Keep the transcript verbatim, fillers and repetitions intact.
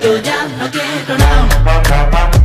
Yo ya no quiero nada.